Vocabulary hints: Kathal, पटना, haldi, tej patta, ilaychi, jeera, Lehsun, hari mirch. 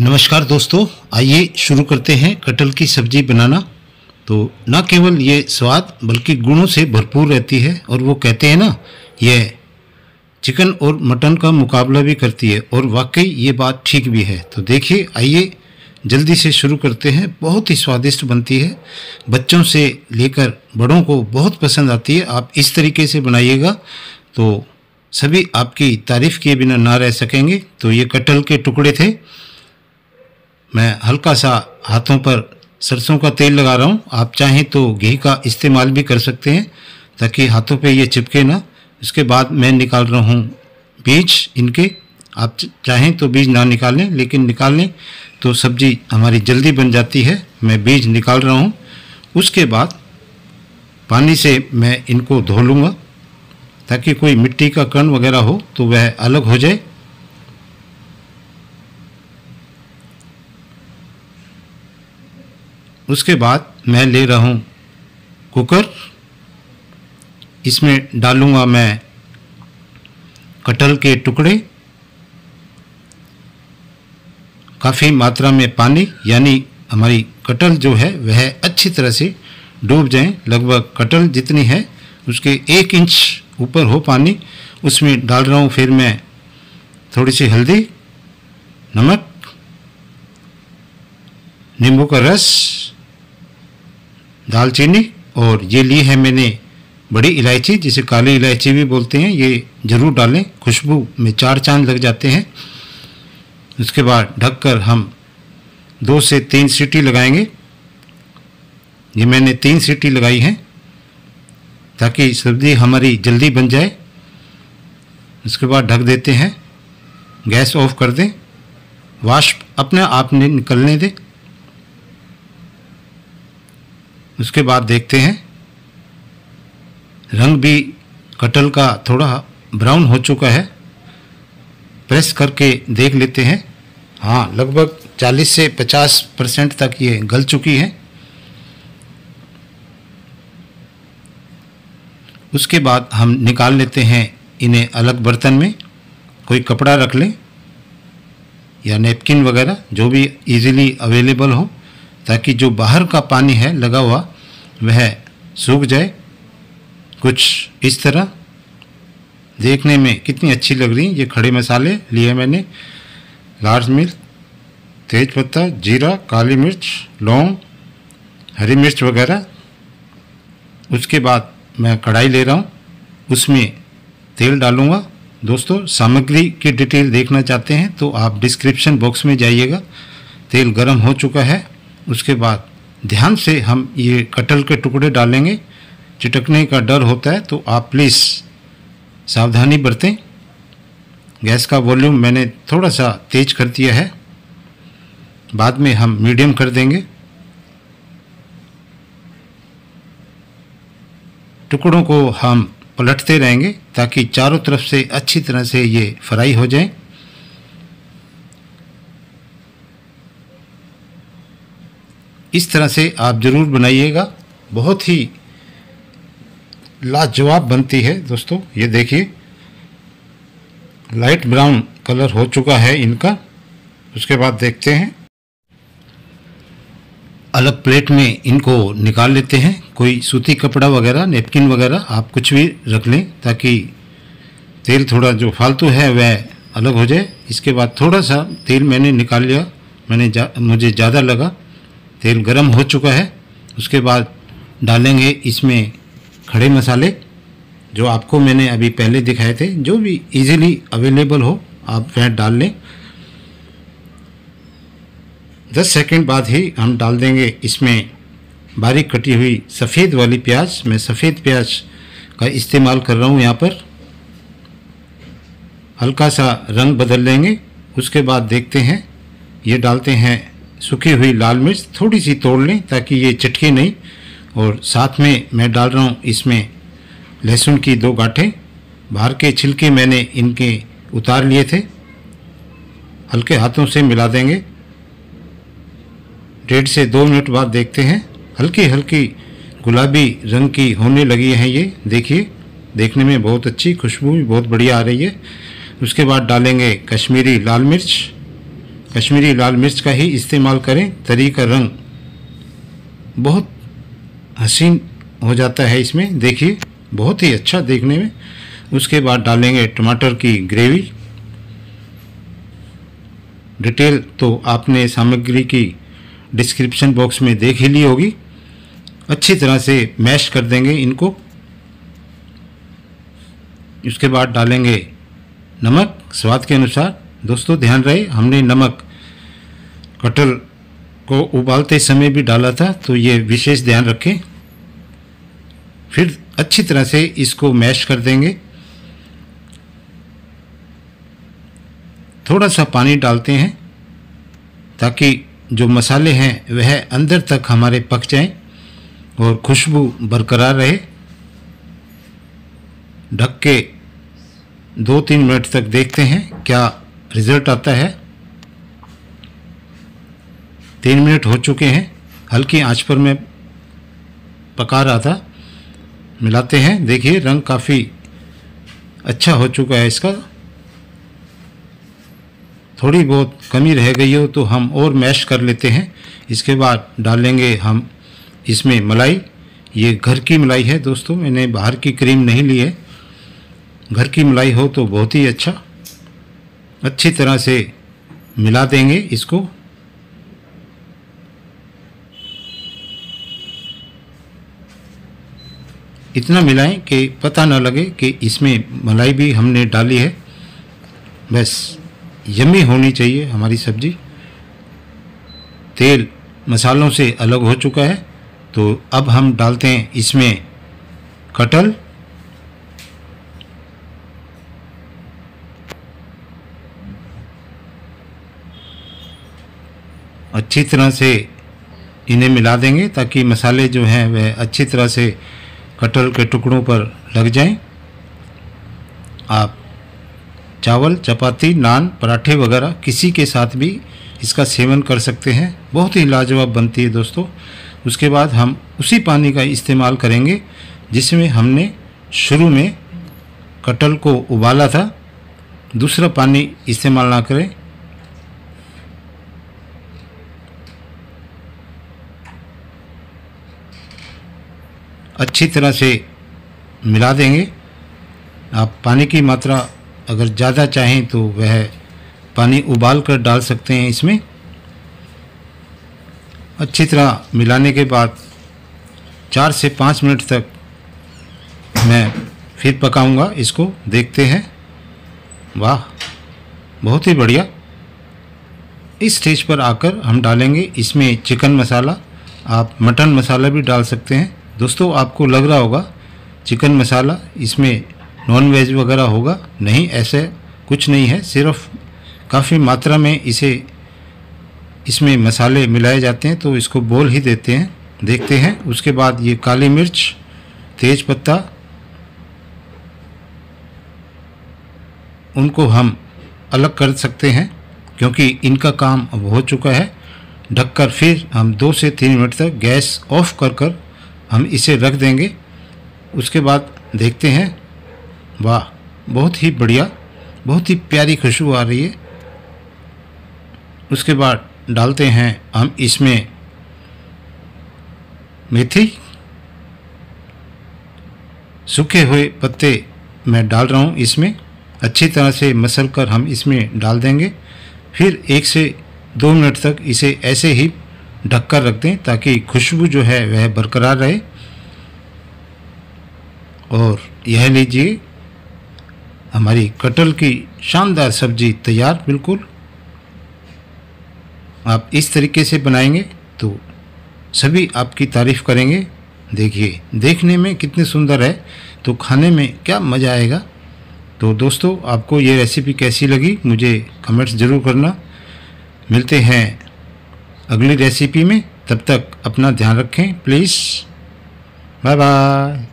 नमस्कार दोस्तों, आइए शुरू करते हैं कटहल की सब्जी बनाना। तो ना केवल ये स्वाद बल्कि गुणों से भरपूर रहती है और वो कहते हैं ना, ये चिकन और मटन का मुकाबला भी करती है और वाकई ये बात ठीक भी है। तो देखिए, आइए जल्दी से शुरू करते हैं। बहुत ही स्वादिष्ट बनती है, बच्चों से लेकर बड़ों को बहुत पसंद आती है। आप इस तरीके से बनाइएगा तो सभी आपकी तारीफ़ किए बिना ना रह सकेंगे। तो ये कटहल के टुकड़े थे, मैं हल्का सा हाथों पर सरसों का तेल लगा रहा हूँ। आप चाहें तो घी का इस्तेमाल भी कर सकते हैं ताकि हाथों पे ये चिपके ना। इसके बाद मैं निकाल रहा हूँ बीज इनके। आप चाहें तो बीज ना निकालें, लेकिन निकाल लें तो सब्जी हमारी जल्दी बन जाती है। मैं बीज निकाल रहा हूँ। उसके बाद पानी से मैं इनको धो लूँगा ताकि कोई मिट्टी का कण वगैरह हो तो वह अलग हो जाए। उसके बाद मैं ले रहा हूँ कुकर, इसमें डालूँगा मैं कटहल के टुकड़े, काफ़ी मात्रा में पानी, यानी हमारी कटहल जो है वह अच्छी तरह से डूब जाए। लगभग कटहल जितनी है उसके 1 इंच ऊपर हो पानी। उसमें डाल रहा हूँ फिर मैं थोड़ी सी हल्दी, नमक, नींबू का रस, दालचीनी, और ये ली है मैंने बड़ी इलायची, जिसे काली इलायची भी बोलते हैं। ये ज़रूर डालें, खुशबू में 4 चांद लग जाते हैं। उसके बाद ढककर हम 2 से 3 सीटी लगाएंगे। ये मैंने 3 सीटी लगाई हैं ताकि सब्ज़ी हमारी जल्दी बन जाए। उसके बाद ढक देते हैं, गैस ऑफ कर दें, वाष्प अपने आप निकलने दें। उसके बाद देखते हैं रंग भी कटहल का थोड़ा ब्राउन हो चुका है। प्रेस करके देख लेते हैं। हाँ, लगभग 40 से 50% तक ये गल चुकी है। उसके बाद हम निकाल लेते हैं इन्हें अलग बर्तन में। कोई कपड़ा रख लें या नैपकिन वगैरह, जो भी इजीली अवेलेबल हो, ताकि जो बाहर का पानी है लगा हुआ वह सूख जाए। कुछ इस तरह देखने में कितनी अच्छी लग रही है। ये खड़े मसाले लिए मैंने, लाल मिर्च, तेज़पत्ता, जीरा, काली मिर्च, लौंग, हरी मिर्च वगैरह। उसके बाद मैं कढ़ाई ले रहा हूँ, उसमें तेल डालूँगा। दोस्तों, सामग्री की डिटेल देखना चाहते हैं तो आप डिस्क्रिप्शन बॉक्स में जाइएगा। तेल गर्म हो चुका है। उसके बाद ध्यान से हम ये कटहल के टुकड़े डालेंगे। चिटकने का डर होता है तो आप प्लीज़ सावधानी बरतें। गैस का वॉल्यूम मैंने थोड़ा सा तेज कर दिया है, बाद में हम मीडियम कर देंगे। टुकड़ों को हम पलटते रहेंगे ताकि चारों तरफ से अच्छी तरह से ये फ्राई हो जाए। इस तरह से आप ज़रूर बनाइएगा, बहुत ही लाजवाब बनती है। दोस्तों, ये देखिए लाइट ब्राउन कलर हो चुका है इनका। उसके बाद देखते हैं, अलग प्लेट में इनको निकाल लेते हैं। कोई सूती कपड़ा वगैरह, नैपकिन वगैरह, आप कुछ भी रख लें ताकि तेल थोड़ा जो फालतू है वह अलग हो जाए। इसके बाद थोड़ा सा तेल मैंने निकाल लिया, मुझे ज़्यादा लगा। तेल गरम हो चुका है। उसके बाद डालेंगे इसमें खड़े मसाले, जो आपको मैंने अभी पहले दिखाए थे। जो भी इजीली अवेलेबल हो आप वह डाल लें। 10 सेकंड बाद ही हम डाल देंगे इसमें बारीक कटी हुई सफ़ेद वाली प्याज। मैं सफ़ेद प्याज का इस्तेमाल कर रहा हूँ यहाँ पर। हल्का सा रंग बदल लेंगे। उसके बाद देखते हैं, ये डालते हैं सूखी हुई लाल मिर्च, थोड़ी सी तोड़ लें ताकि ये चिटके नहीं। और साथ में मैं डाल रहा हूँ इसमें लहसुन की 2 गाँठें। बाहर के छिलके मैंने इनके उतार लिए थे, हल्के हाथों से मिला देंगे। 1.5 से 2 मिनट बाद देखते हैं हल्की हल्की गुलाबी रंग की होने लगी हैं। ये देखिए, देखने में बहुत अच्छी, खुशबू भी बहुत बढ़िया आ रही है। उसके बाद डालेंगे कश्मीरी लाल मिर्च, कश्मीरी लाल मिर्च का ही इस्तेमाल करें। तरी का रंग बहुत हसीन हो जाता है इसमें, देखिए बहुत ही अच्छा देखने में। उसके बाद डालेंगे टमाटर की ग्रेवी। डिटेल तो आपने सामग्री की डिस्क्रिप्शन बॉक्स में देख ही ली होगी। अच्छी तरह से मैश कर देंगे इनको। उसके बाद डालेंगे नमक स्वाद के अनुसार। दोस्तों ध्यान रहे, हमने नमक कटहल को उबालते समय भी डाला था, तो ये विशेष ध्यान रखें। फिर अच्छी तरह से इसको मैश कर देंगे। थोड़ा सा पानी डालते हैं ताकि जो मसाले हैं वह अंदर तक हमारे पक जाएं और खुशबू बरकरार रहे। ढक के 2-3 मिनट तक देखते हैं क्या रिज़ल्ट आता है। 3 मिनट हो चुके हैं। हल्की आंच पर मैं पका रहा था। मिलाते हैं, देखिए रंग काफ़ी अच्छा हो चुका है इसका। थोड़ी बहुत कमी रह गई हो तो हम और मैश कर लेते हैं। इसके बाद डालेंगे हम इसमें मलाई। ये घर की मलाई है दोस्तों, मैंने बाहर की क्रीम नहीं ली है। घर की मलाई हो तो बहुत ही अच्छा। अच्छी तरह से मिला देंगे इसको। इतना मिलाएं कि पता ना लगे कि इसमें मलाई भी हमने डाली है। बस यम्मी होनी चाहिए हमारी सब्ज़ी। तेल मसालों से अलग हो चुका है, तो अब हम डालते हैं इसमें कटहल। अच्छी तरह से इन्हें मिला देंगे ताकि मसाले जो हैं वह अच्छी तरह से कटहल के टुकड़ों पर लग जाएं। आप चावल, चपाती, नान, पराठे वगैरह किसी के साथ भी इसका सेवन कर सकते हैं। बहुत ही लाजवाब बनती है दोस्तों। उसके बाद हम उसी पानी का इस्तेमाल करेंगे जिसमें हमने शुरू में कटहल को उबाला था। दूसरा पानी इस्तेमाल ना करें। अच्छी तरह से मिला देंगे। आप पानी की मात्रा अगर ज़्यादा चाहें तो वह पानी उबाल कर डाल सकते हैं इसमें। अच्छी तरह मिलाने के बाद 4 से 5 मिनट तक मैं फिर पकाऊंगा इसको। देखते हैं, वाह बहुत ही बढ़िया। इस स्टेज पर आकर हम डालेंगे इसमें चिकन मसाला। आप मटन मसाला भी डाल सकते हैं। दोस्तों आपको लग रहा होगा चिकन मसाला इसमें नॉन वेज वगैरह होगा, नहीं, ऐसे कुछ नहीं है। सिर्फ काफ़ी मात्रा में इसे इसमें मसाले मिलाए जाते हैं, तो इसको बोल ही देते हैं। देखते हैं। उसके बाद ये काली मिर्च, तेज पत्ता, उनको हम अलग कर सकते हैं क्योंकि इनका काम अब हो चुका है। ढककर फिर हम 2 से 3 मिनट तक गैस ऑफ कर हम इसे रख देंगे। उसके बाद देखते हैं, वाह बहुत ही बढ़िया, बहुत ही प्यारी खुशबू आ रही है। उसके बाद डालते हैं हम इसमें मेथी। सूखे हुए पत्ते मैं डाल रहा हूँ इसमें। अच्छी तरह से मसल कर हम इसमें डाल देंगे। फिर 1 से 2 मिनट तक इसे ऐसे ही ढककर रख दें ताकि खुशबू जो है वह बरकरार रहे। और यह लीजिए, हमारी कटहल की शानदार सब्जी तैयार। बिल्कुल आप इस तरीके से बनाएंगे तो सभी आपकी तारीफ़ करेंगे। देखिए देखने में कितने सुंदर है, तो खाने में क्या मज़ा आएगा। तो दोस्तों आपको ये रेसिपी कैसी लगी मुझे कमेंट्स ज़रूर करना। मिलते हैं अगली रेसिपी में, तब तक अपना ध्यान रखें प्लीज़। Bye bye.